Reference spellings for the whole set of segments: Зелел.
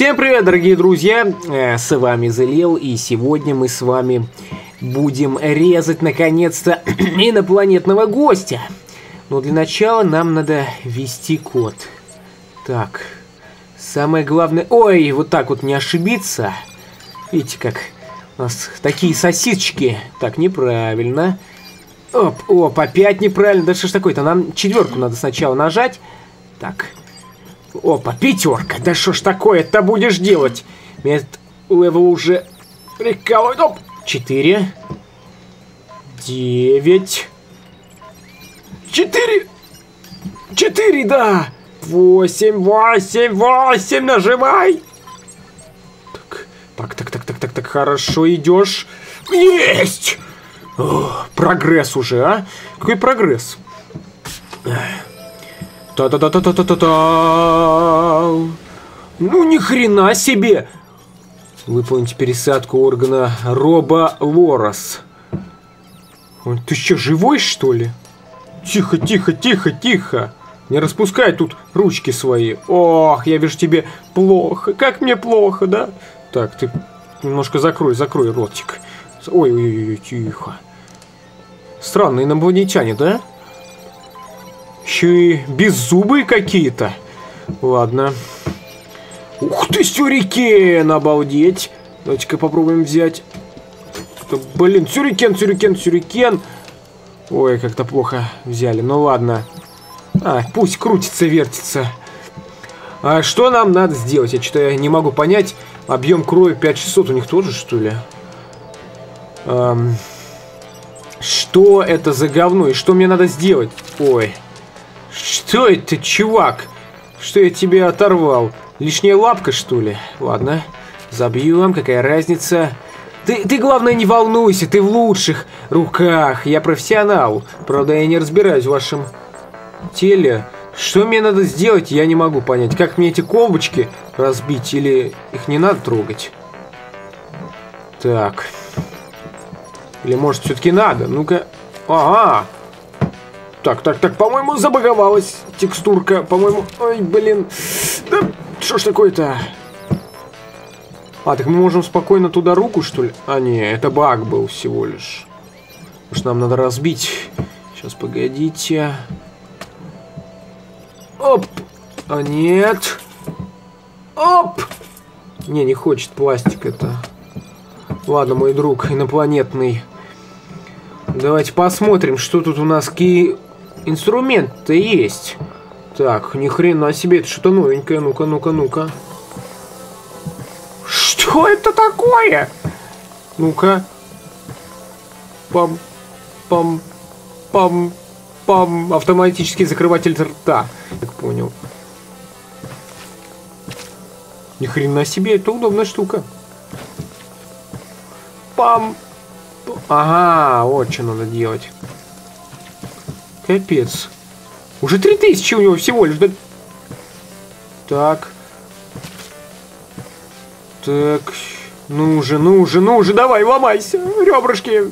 Всем привет, дорогие друзья! С вами Зелел, и сегодня мы с вами будем резать, наконец-то, инопланетного гостя. Но для начала нам надо ввести код. Так, самое главное... Ой, вот так вот не ошибиться. Видите, как у нас такие сосисочки. Так, неправильно. Оп, опять неправильно. Да что ж такое-то? Нам четверку надо сначала нажать. Так. Опа, пятерка. Да что ж такое-то будешь делать? Меня левел уже прикалывает. Оп, 4, 9, 4, 4, да. 8, 8, 8, нажимай. Так, хорошо идешь. Есть! О, прогресс уже, а? Какой прогресс? Та-та-та-та-та-та-та-та! Ну ни хрена себе! Выполните пересадку органа Роба Лорос. Он, ты что, живой, что ли? Тихо! Не распускай тут ручки свои. Ох, я вижу, тебе плохо. Как мне плохо, да? Так, ты немножко закрой ротик. Ой, тихо. Странные инопланетяне, да? Еще и беззубые какие-то. Ладно. Ух ты, сюрикен, обалдеть. Давайте-ка попробуем взять. Блин, сюрикен. Ой, как-то плохо взяли. Ну ладно. А, пусть крутится, вертится. А что нам надо сделать? Я что-то не могу понять. Объем крови 5600 у них тоже, что ли? Что это за говно? И что мне надо сделать? Ой. Что это, чувак? Что я тебе оторвал? Лишняя лапка, что ли? Ладно, забьем, какая разница. Ты, главное, не волнуйся, ты в лучших руках. Я профессионал. Правда, я не разбираюсь в вашем теле. Что мне надо сделать, я не могу понять. Как мне эти колбочки разбить? Или их не надо трогать? Так. Или, может, все-таки надо? Ну-ка. Ага. Так, по-моему, забаговалась текстурка, по-моему... Ой, блин. Да что ж такое-то? А, так мы можем спокойно туда руку, что ли? А, не, это баг был всего лишь. Потому что нам надо разбить. Сейчас, погодите. Оп! А, нет. Оп! Не хочет пластик это. Ладно, мой друг инопланетный. Давайте посмотрим, что тут у нас какие... Инструмент-то есть. Так, ни хрена себе, это что-то новенькое. Ну-ка. Что это такое? Ну-ка. Пам-пам-пам-пам. Автоматический закрыватель рта. Так понял. Ни хрена себе, это удобная штука. Пам. Ага, вот что надо делать. Капец. Уже 3000 у него всего лишь. Да... Так. Ну же, давай, ломайся, ребрышки.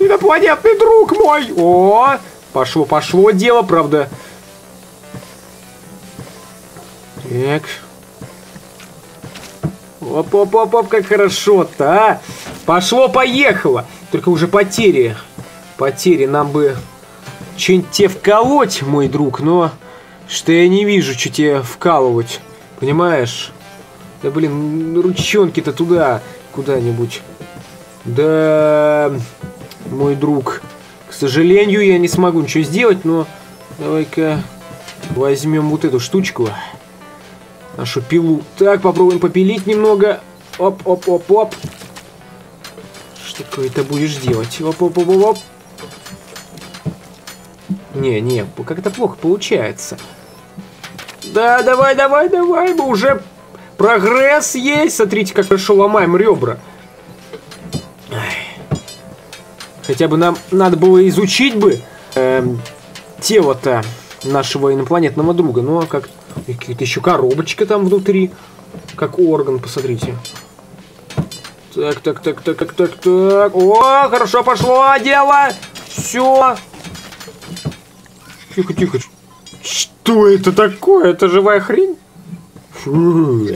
Инопланетный друг мой. О, пошло дело, правда. Так. Оп, как хорошо-то, а? Пошло-поехало. Только уже потери. Потери нам бы что-нибудь тебе вколоть, мой друг, но что я не вижу, что тебе вкалывать. Понимаешь? Да, блин, ручонки-то туда, куда-нибудь. Да, мой друг, к сожалению, я не смогу ничего сделать, но давай-ка возьмем вот эту штучку. Нашу пилу. Так, попробуем попилить немного. Оп. Что такое-то будешь делать? Оп. Не, как это плохо получается. Да, давай. Мы уже прогресс есть. Смотрите, как хорошо ломаем ребра. Хотя бы нам надо было изучить бы тело-то нашего инопланетного друга. Но как-то... Какая-то еще коробочка там внутри. Как орган, посмотрите. Так. О, хорошо пошло дело. Все. Тихо. Что это такое? Это живая хрень? Фу.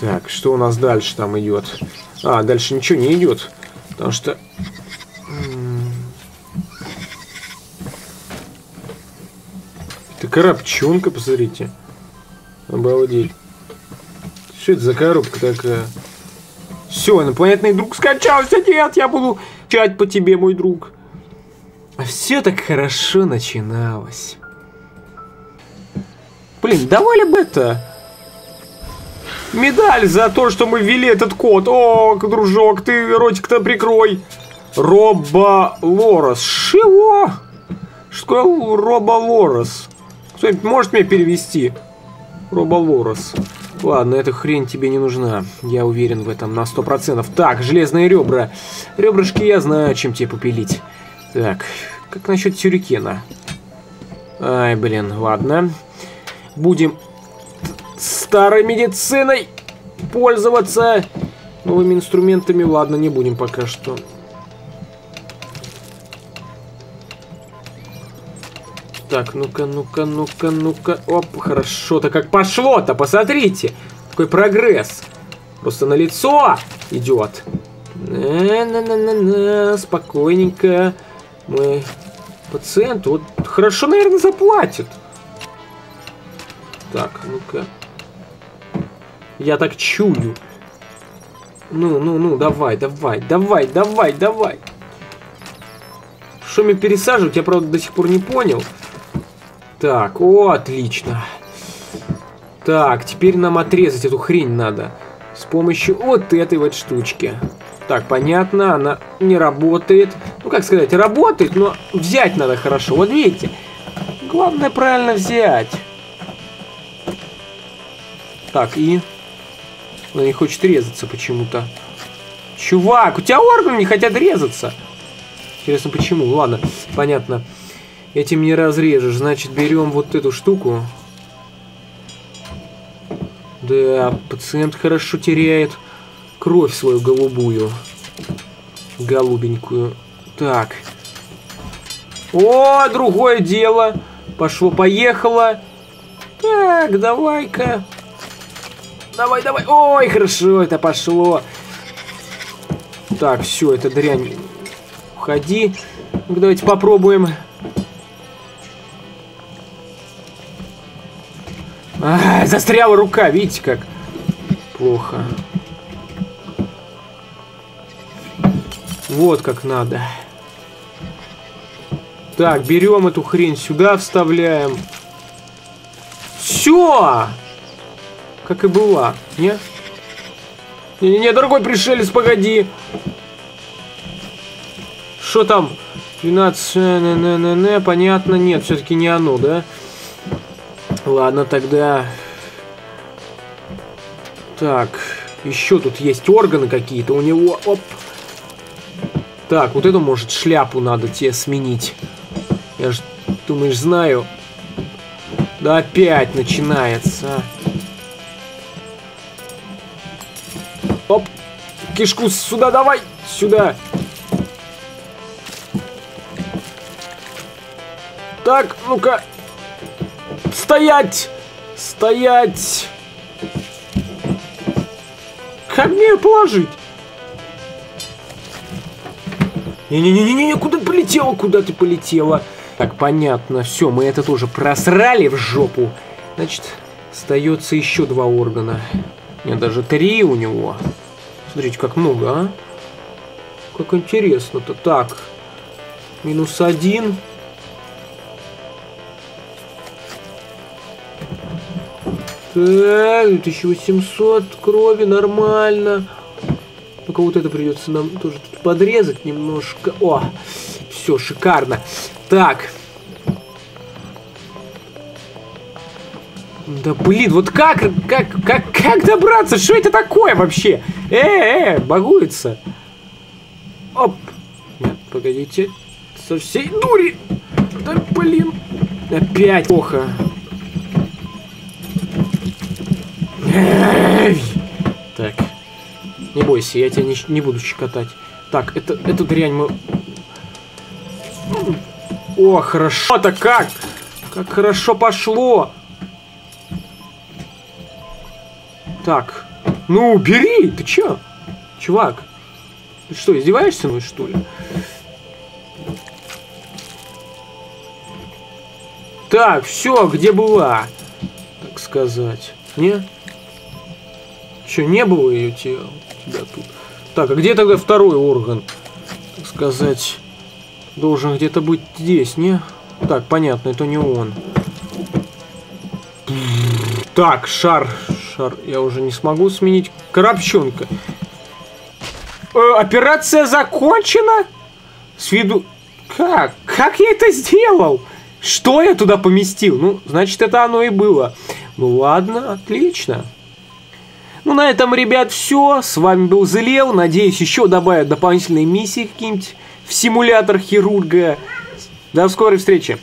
Так, что у нас дальше там идет? А, дальше ничего не идет. Потому что... Это коробчонка, посмотрите. Обалдеть. Что это за коробка такая? Все, инопланетный друг скачался. Нет, я буду чать по тебе, мой друг. А все так хорошо начиналось. Блин, давали бы это... Медаль за то, что мы ввели этот код. О, дружок, ты ротик-то прикрой. Роба Лорос. Чего? Что Роба Лорос? Кто-нибудь может мне перевести? Роба Лорос. Ладно, эта хрень тебе не нужна. Я уверен в этом на 100%. Так, железные ребра. Ребрышки я знаю, чем тебе попилить. Так, как насчет сюрикена? Ай, блин, ладно. Будем... старой медициной пользоваться. Новыми инструментами, ладно, не будем пока что. Так, ну-ка, ну-ка, ну-ка, ну-ка. Оп, хорошо-то как пошло-то, посмотрите. Какой прогресс. Просто на лицо идет. На-на-на-на-на, спокойненько. Мы пациенту вот хорошо, наверное, заплатит. Так, ну-ка. Я так чую. Ну, давай, давай, давай, давай, давай. Что мне пересаживать, я, правда, до сих пор не понял. Так, о, отлично. Так, теперь нам отрезать эту хрень надо. С помощью вот этой вот штучки. Так, понятно, она не работает. Ну, как сказать, работает, но взять надо хорошо. Вот видите, главное правильно взять. Так, и... Она не хочет резаться почему-то. Чувак, у тебя органы не хотят резаться. Интересно, почему? Ладно, понятно. Этим не разрежешь. Значит, берем вот эту штуку. Да, пациент хорошо теряет кровь свою голубую. Голубенькую. Так. О, другое дело. Пошло-поехало. Так, давай-ка. Давай, давай. Ой, хорошо, это пошло. Так, все, это дрянь. Уходи. Ну, давайте попробуем. А, застряла рука, видите как? Плохо. Вот как надо. Так, берем эту хрень сюда, вставляем. Все! Как и была. Не? Не-не-не, дорогой пришелец, погоди. Что там? 12... Понятно, нет, все-таки не оно, да? Ладно, тогда... Так, еще тут есть органы какие-то у него. Оп. Так, вот эту, может, шляпу надо тебе сменить. Я же, думаешь, знаю. Да опять начинается. Оп, кишку сюда давай, сюда. Так, ну-ка. Стоять! Стоять! Как мне ее положить? Не-не-не-не, куда ты полетела? Куда ты полетела? Так, понятно, все, мы это тоже просрали в жопу. Значит, остается еще два органа. Нет, даже три у него. Смотрите, как много, а? Как интересно-то. Так. -1. Так, 1800 крови, нормально. Только вот это придется нам тоже тут подрезать немножко. О, все, шикарно. Так. Да блин, вот как добраться? Что это такое вообще? Багуется. Оп. Нет, погодите. Со всей дури. Да блин. Опять плохо. Так. Не бойся, я тебя не буду щекотать. Так, эту дрянь мы... О, хорошо-то как! Как хорошо пошло! Так. Ну, бери! Ты че? Чувак. Ты что, издеваешься мной, что ли? Так, все, где была? Так сказать. Не? Че, не было ее тебя тут? Так, а где тогда второй орган? Так сказать, должен где-то быть здесь, не? Так, понятно, это не он. Так, шар, я уже не смогу сменить. Коробчонка. Операция закончена? С виду... Как? Как я это сделал? Что я туда поместил? Ну, значит, это оно и было. Ну, ладно, отлично. Ну, на этом, ребят, все. С вами был Зелел. Надеюсь, еще добавят дополнительные миссии какие-нибудь в симулятор хирурга. До скорой встречи.